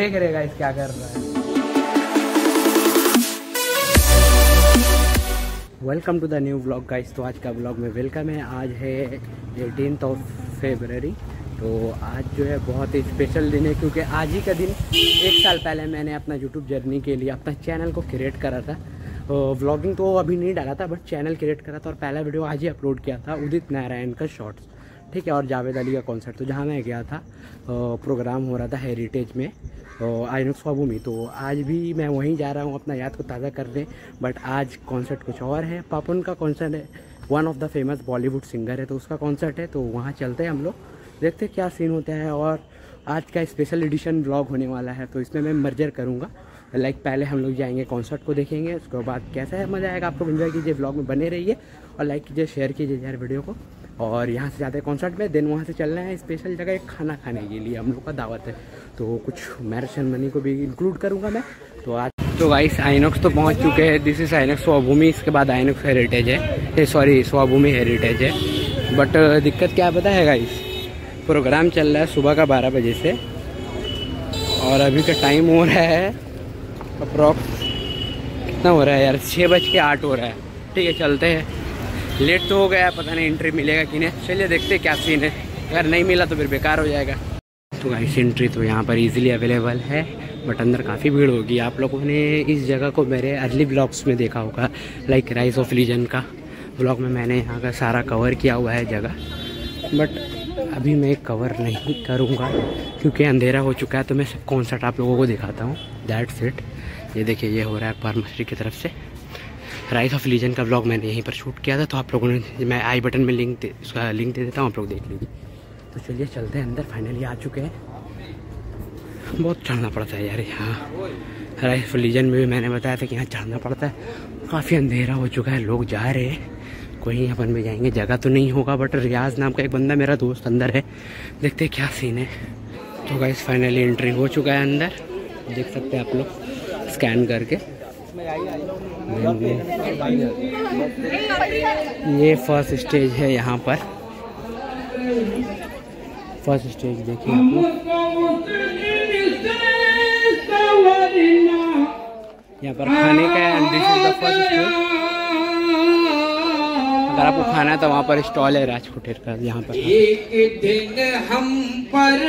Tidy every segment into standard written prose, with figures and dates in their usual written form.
देख रहे गाइस क्या कर रहा है। Welcome to the new blog guys. तो आज का ब्लॉग में वेलकम है। आज है 18 फरवरी। तो आज जो है बहुत ही स्पेशल दिन है, क्योंकि आज ही का दिन 1 साल पहले मैंने अपना यूट्यूब जर्नी के लिए अपना चैनल को क्रिएट करा था। व्लॉगिंग तो अभी नहीं डाला था, बट चैनल क्रिएट करा था और पहला वीडियो आज ही अपलोड किया था, उदित नारायण का शॉर्ट्स, ठीक है, और जावेद अली का कॉन्सर्ट। तो जहाँ मैं गया था, प्रोग्राम हो रहा था हेरिटेज में, आइनॉक्स भूमि। तो आज भी मैं वहीं जा रहा हूँ अपना याद को ताज़ा करने, बट आज कॉन्सर्ट कुछ और है। पापन का कॉन्सर्ट है, one of the famous Bollywood singer है, तो उसका कॉन्सर्ट है, तो वहाँ चलते हैं हम लोग, देखते हैं क्या सीन होता है। और आज का स्पेशल एडिशन ब्लॉग होने वाला है, तो इसमें मैं मर्जर करूँगा। लाइक पहले हम लोग जाएंगे कॉन्सर्ट को देखेंगे, उसके बाद कैसा है मज़ा आएगा। आपको एंजॉय कीजिए, ब्लॉग में बने रहिए और लाइक कीजिए, शेयर कीजिए यार वीडियो को। और यहाँ से जाते हैं कॉन्सर्ट में, देन वहाँ से चलना है स्पेशल जगह एक खाना खाने के लिए, हम लोग का दावत है, तो कुछ मैरिज सेरेमनी को भी इंक्लूड करूँगा मैं। तो आज तो गाइस आइनॉक्स तो पहुँच चुके हैं। दिस इज़ आइनॉक्स स्वाभूमि, इसके बाद आइनॉक्स हेरिटेज है, सॉरी स्वाभूमि हेरिटेज है। बट दिक्कत क्या पता है गाइस, प्रोग्राम चल रहा है सुबह का 12 बजे से, और अभी का टाइम हो रहा है अप्रॉक्स कितना हो रहा है यार, 6:08 हो रहा है। ठीक है चलते हैं, लेट तो हो गया, पता नहीं एंट्री मिलेगा कि नहीं, चलिए देखते हैं क्या सीन है। अगर नहीं मिला तो फिर बेकार हो जाएगा। तो गाइस एंट्री तो यहाँ पर इजीली अवेलेबल है, बट अंदर काफ़ी भीड़ होगी। आप लोगों ने इस जगह को मेरे अर्ली ब्लॉग्स में देखा होगा, लाइक राइज ऑफ रिलीजन का ब्लॉग में मैंने यहाँ का सारा कवर किया हुआ है जगह, बट अभी मैं कवर नहीं करूँगा क्योंकि अंधेरा हो चुका है। तो मैं कॉन्सर्ट आप लोगों को दिखाता हूँ, दैट्स इट। ये देखिए ये हो रहा है फार्मेसी की तरफ से, राइज ऑफ रिलीजन का ब्लॉग मैंने यहीं पर शूट किया था, तो आप लोगों ने, मैं आई बटन में लिंक उसका लिंक दे देता हूँ, आप लोग देख लीजिए। तो चलिए चलते हैं अंदर, फाइनली आ चुके हैं। बहुत चढ़ना पड़ता है यार यहाँ, राइज ऑफ रिलीजन में भी मैंने बताया था कि यहाँ चढ़ना पड़ता है। काफ़ी अंधेरा हो चुका है, लोग जा रहे हैं, कोई अपन में जाएंगे, जगह तो नहीं होगा, बट रियाज नाम का एक बंदा मेरा दोस्त अंदर है, देखते क्या सीन है। तो गाइस फाइनली एंट्री हो चुका है अंदर, देख सकते हैं आप लोग स्कैन करके। ये फर्स्ट स्टेज है, यहाँ पर फर्स्ट स्टेज देखिए आप लोग, यहाँ पर खाने का है फर्स्ट स्टेज। अगर आपको खाना है तो वहाँ पर स्टॉल है राजकोटेर का, यहाँ पर एक दिन हम पर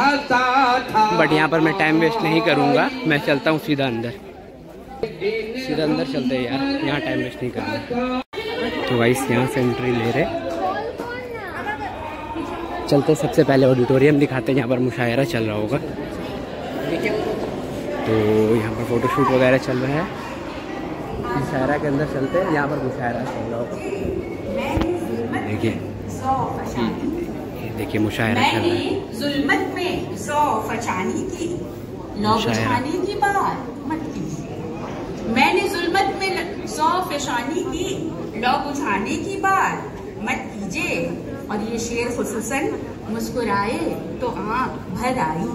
हंसा था, बट यहाँ पर मैं टाइम वेस्ट नहीं करूँगा, मैं चलता हूँ सीधा अंदर, सीधा अंदर चलते हैं यार, यहाँ टाइम वेस्ट नहीं करना। तो गाइस यहाँ से एंट्री ले रहे, चलते सबसे पहले ऑडिटोरियम दिखाते हैं, यहाँ पर मुशायरा चल रहा होगा, तो यहाँ पर फोटोशूट वगैरह चल रहा है। मुशायरा के अंदर चलते हैं, यहाँ पर मुशायरा चल रहा होगा, देखिए देखिए मुशायरा चल रहा है। मैंने जुल्मत में 100 पेशानी की लौ उठाने की बात मत कीजिए, और ये शेर खुसूसन मुस्कुराए तो आँख भर आई,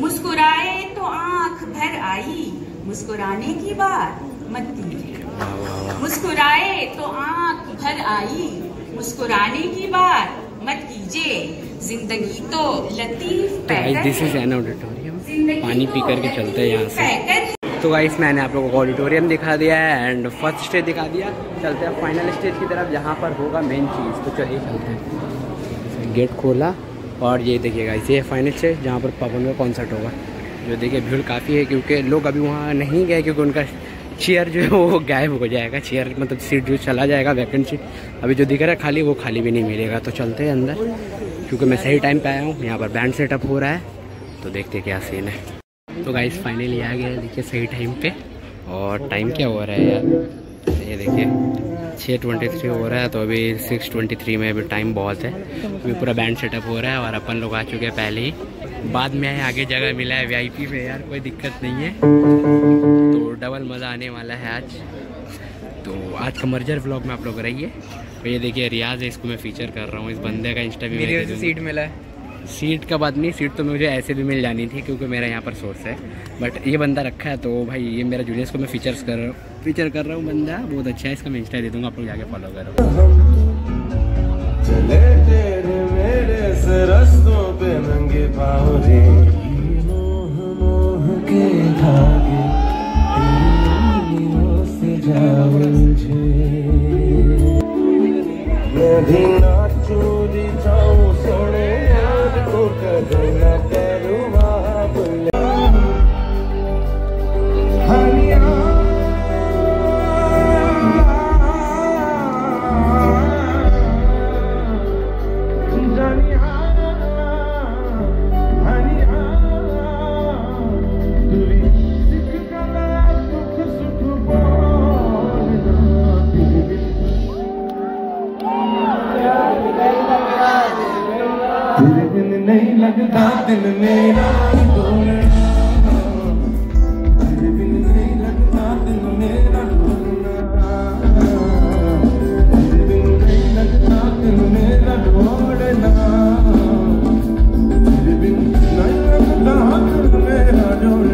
मुस्कुराए तो आँख भर आई, मुस्कुराने की बात मत कीजिए, मुस्कुराए तो आँख भर आई, मुस्कुराने की बात मत कीजिए, जिंदगी तो लतीफ पैकर, पानी पी करके चलते हैं यहाँ से। तो गाइस मैंने आप लोगों को ऑडिटोरियम दिखा दिया है एंड फर्स्ट स्टेज दिखा दिया, चलते हैं फाइनल स्टेज की तरफ जहाँ पर होगा मेन चीज़। तो चलिए चलते हैं, गेट खोला और ये देखिए गाइस ये फाइनल स्टेज जहाँ पर पापन का कॉन्सर्ट होगा। जो देखिए भीड़ काफ़ी है, क्योंकि लोग अभी वहाँ नहीं गए क्योंकि उनका चेयर जो है वो गायब हो जाएगा, चेयर मतलब सीट जो चला जाएगा, वैकेंट सीट अभी जो दिख रहा है खाली, वो खाली भी नहीं मिलेगा। तो चलते हैं अंदर, क्योंकि मैं सही टाइम पर आया हूँ। यहाँ पर बैंड सेटअप हो रहा है, तो देखते क्या सीन है। तो गाइस फाइनली आ गया, देखिए सही टाइम पे। और टाइम क्या हो रहा है यार, ये देखिए 6:23 हो रहा है, तो अभी 6:23 में अभी टाइम बहुत है, अभी पूरा बैंड सेटअप हो रहा है और अपन लोग आ चुके हैं पहले ही, बाद में आगे जगह मिला है VIP में यार, कोई दिक्कत नहीं है, तो डबल मज़ा आने वाला है आज। तो आज का मर्जर व्लॉग में आप लोग रहिए। तो ये देखिए रियाज है, इसको मैं फ़ीचर कर रहा हूँ, इस बंदे का इंस्टा भी सीट मिला है। सीट का बात नहीं, सीट तो मुझे ऐसे भी मिल जानी थी क्योंकि मेरा यहाँ पर सोर्स है, बट ये बंदा रखा है, तो भाई ये मेरा जूनियर्स को मैं फीचर कर रहा हूँ बंदा बहुत अच्छा है, इसका मैं इंस्टा दे दूँगा, आप लोग जाके फॉलो करो। लगता दिल मेरा डोलना, तेरे बिन नहीं लगता दिल मेरा डोलना, तेरे बिन नहीं लगता दिल मेरा डोलना, तेरे बिन नहीं लगता दिल मेरा डोलना।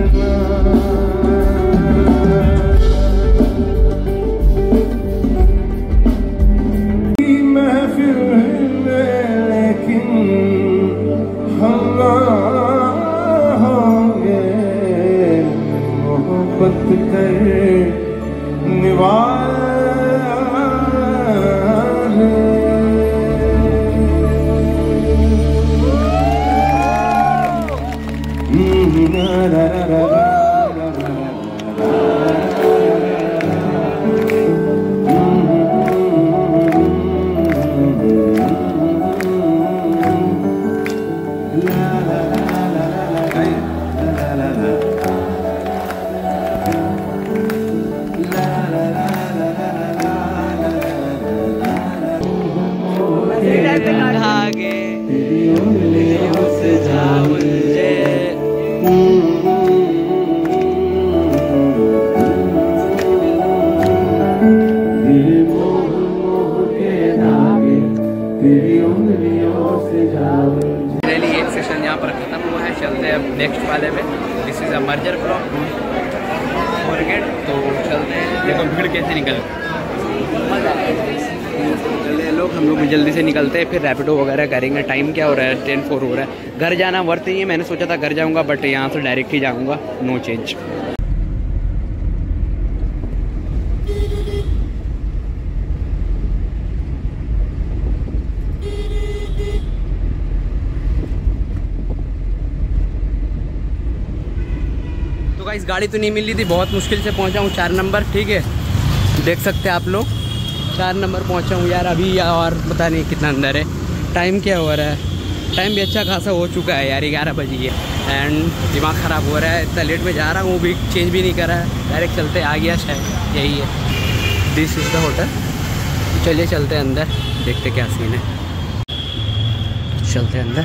नेक्स्ट वाले में this is a merger block forget, तो चलते हैं, देखो भीड़ कैसे निकले लोग। हम लोग भी जल्दी से निकलते हैं, फिर रैपिडो वगैरह करेंगे। टाइम क्या हो रहा है? 10:04 हो रहा है। घर जाना वर्थ ही है, मैंने सोचा था घर जाऊंगा बट यहाँ से डायरेक्ट ही जाऊँगा, नो चेंज। गाइस गाड़ी तो नहीं मिल रही थी, बहुत मुश्किल से पहुंचा हूँ 4 नंबर, ठीक है, देख सकते हैं आप लोग। 4 नंबर पहुंचा हूँ यार अभी, और पता नहीं कितना अंदर है। टाइम क्या हो रहा है? टाइम भी अच्छा खासा हो चुका है यार, 11 बज गए एंड दिमाग ख़राब हो रहा है। इतना लेट में जा रहा हूँ, वो भी चेंज भी नहीं करा है, डायरेक्ट चलते आ गया शायद, यही है। This is the hotel. चलिए चलते हैं अंदर, देखते क्या सीन है, चलते अंदर।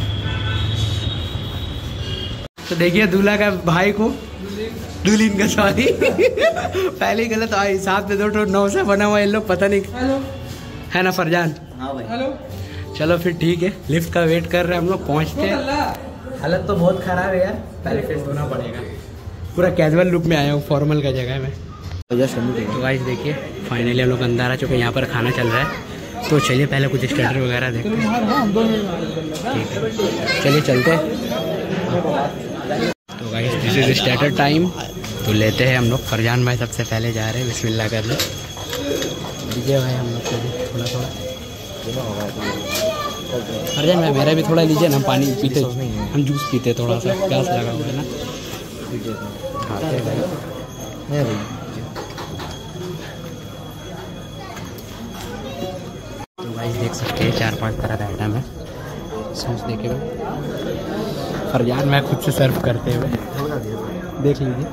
तो देखिए दूल्हा का भाई को, दुल्हन का सॉरी पहले गलत आई, साथ में 2 नौ से बना हुआ है लोग, पता नहीं Hello. है ना फरजान? हाँ भाई Hello. चलो फिर ठीक है, लिफ्ट का वेट कर रहे हैं हम लोग, पहुँचते हैं। हालत तो बहुत खराब है यार, पहले फेस धोना पड़ेगा। पूरा कैजुअल लुक में आया हूँ, फॉर्मल का जगह में। तो गाइस देखिए फाइनली हम लोग अंदर आ चुके हैं, यहाँ पर खाना चल रहा है। तो चलिए पहले कुछ स्टार्टर वगैरह देखते हैं, चलिए चलते हैं। तो guys this is starter time, तो लेते हैं हम लोग। फरजान भाई सबसे पहले जा रहे हैं, बिस्मिल्लाह कर लो लीजिए भाई, हम लोग को भी थोड़ा थोड़ा। फरजान भाई मेरा भी थोड़ा लीजिए ना, हम पानी पीते, हम जूस पीते, थोड़ा सा प्यास लगा हुआ है ना। तो भाई देख सकते हैं 4-5 तरह का आइटम है, सॉस देखे फरजान मैं खुद से सर्व करते हुए, देख लीजिए।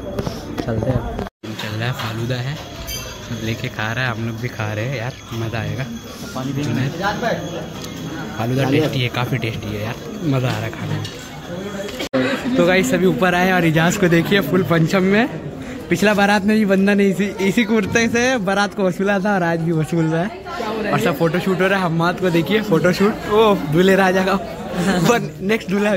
चलते हैं, चल रहा है फालूदा है, सब लेके खा रहा है, हम लोग भी खा रहे हैं यार, मज़ा आएगा। फालूदा टेस्टी है, काफ़ी टेस्टी है यार, मज़ा आ रहा है खाने में। तो गाइस सभी ऊपर आए और इजाज़ को देखिए फुल पंचम में। पिछला बारात में भी बंदा ने इसी कुर्ते से बारात को वसूला था और आज भी वसूल रहा है, और सब फ़ोटोशूट हो रहा है। हम्माद को देखिए फ़ोटोशूट, ओ दूल्हे राजा का नेक्स्ट दूल्हा है।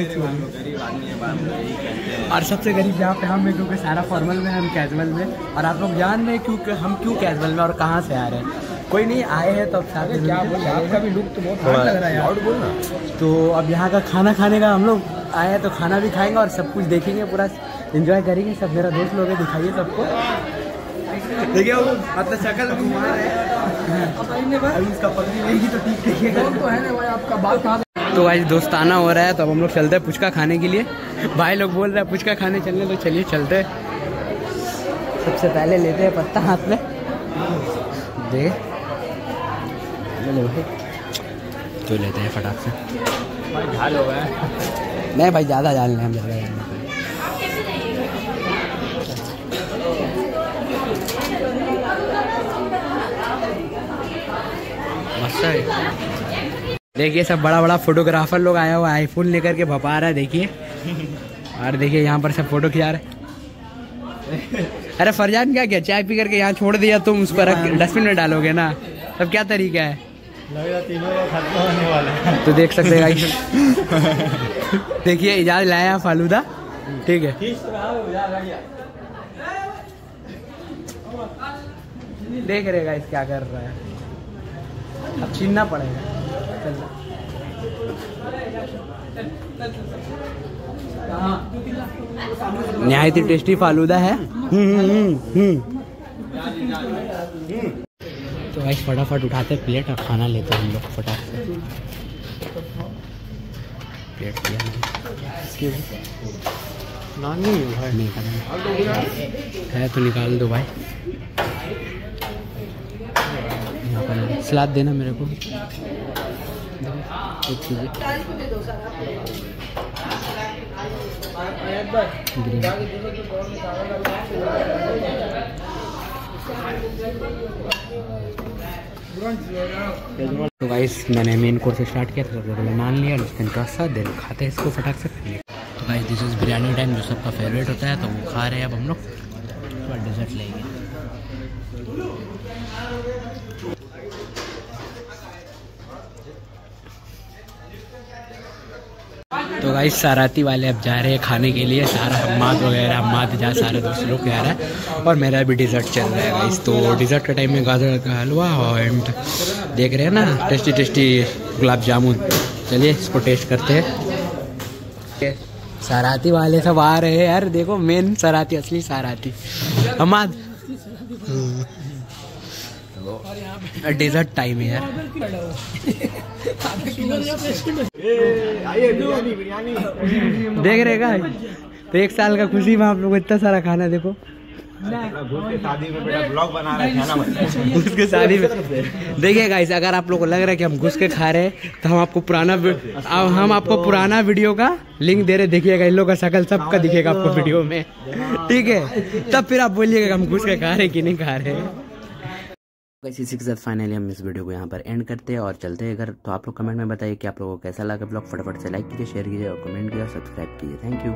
और सबसे गरीब जहाँ पे हम हैं, क्योंकि सारा फॉर्मल में, हम कैजुअल में, और आप लोग जान रहे हैं क्योंकि हम क्यों कैजुअल में और कहाँ से आ रहे हैं। कोई नहीं आए हैं तो अब सारे क्या बोले, आपका भी लुक तो बहुत बढ़िया लग रहा है यार, बोलना। तो अब यहाँ का खाना खाने का हम लोग आए हैं, तो खाना भी खाएंगे और सब कुछ देखेंगे, पूरा इन्जॉय करेंगे। सब मेरा दोस्त लोग है, दिखाइए सबको, देखिए वो अपना शक्ल घुमा रहे हैं, उसका पगड़ी रहेगी तो ठीक है। आपका बात कहाँ? तो आज दोस्ताना हो रहा है, तो अब हम लोग चलते हैं पुचका खाने के लिए। भाई लोग बोल रहे हैं पुचका खाने चलने, तो चलिए चलते हैं। सबसे पहले लेते हैं पत्ता हाथ में, दे तो लेते हैं फटाक से। भाई झाल हो गया है? नहीं भाई ज़्यादा झाल नहीं, हम ज़्यादा झाल नहीं। देखिए सब बड़ा बड़ा फोटोग्राफर लोग आया हुआ आईफोन लेकर के भपा रहा है देखिए। और देखिए यहाँ पर सब फोटो खिंचा रहे। अरे फरजान क्या चाय पी करके यहाँ छोड़ दिया तुम, उस पर डस्टबिन में डालोगे ना, तब क्या तरीका है? खत्म होने वाला है तो देख सकते हैं। देखिए इजाज़ लाया फालूदा, ठीक है। देख रहे गाइस क्या कर रहा है, अब छीनना पड़ेगा। नहायत ही टेस्टी फालूदा है। तो गाइस फटाफट उठाते प्लेट और खाना लेते हैं हम लोग फटाफट। प्लेट लिया नहीं है तो निकाल दो भाई। यहाँ पर सलाद देना मेरे को, तो गाइस मैंने मेन कोर्स स्टार्ट किया था, मान लिया उसके रसा दे खाते हैं इसको फटाक से। तो guys this is biryani time जो सबका फेवरेट होता है, तो वो खा रहे हैं अब हम लोग। थोड़ा डिजर्ट लेंगे। तो गाइस साराती वाले अब जा रहे हैं खाने के लिए, सारा हम्माद वगैरह हम्माद जहाँ सारे दोस्त लोग जा रहा है, और मेरा भी डिज़र्ट चल रहा है गाइस। तो डिज़र्ट के टाइम में गाजर का हलवा एंड देख रहे हैं ना टेस्टी टेस्टी गुलाब जामुन। चलिए इसको टेस्ट करते हैं। साराती वाले सब आ रहे हैं यार, देखो मेन साराती, असली साराती हम्माद। डेजर्ट टाइम है यार। देख रहे गाइस तो 1 साल का खुशी में आप लोग इतना सारा खाना, देखो उसके शादी में। देखिए गाइस अगर आप लोग को लग रहा है कि हम घुस के खा रहे हैं, तो हम आपको पुराना वीडियो का लिंक दे रहे। देखिएगा इन लोगों का शकल सबका दिखेगा आपको वीडियो में, ठीक है? तब फिर आप बोलिएगा हम घुस के खा रहे कि नहीं खा रहे। इसी के साथ फाइनली हम इस वीडियो को यहाँ पर एंड करते हैं और चलते हैं घर। तो आप लोग कमेंट में बताइए कि आप लोगों को कैसा लगा ब्लॉग। फटाफट से लाइक कीजिए, शेयर कीजिए और कमेंट कीजिए और सब्सक्राइब कीजिए। Thank you.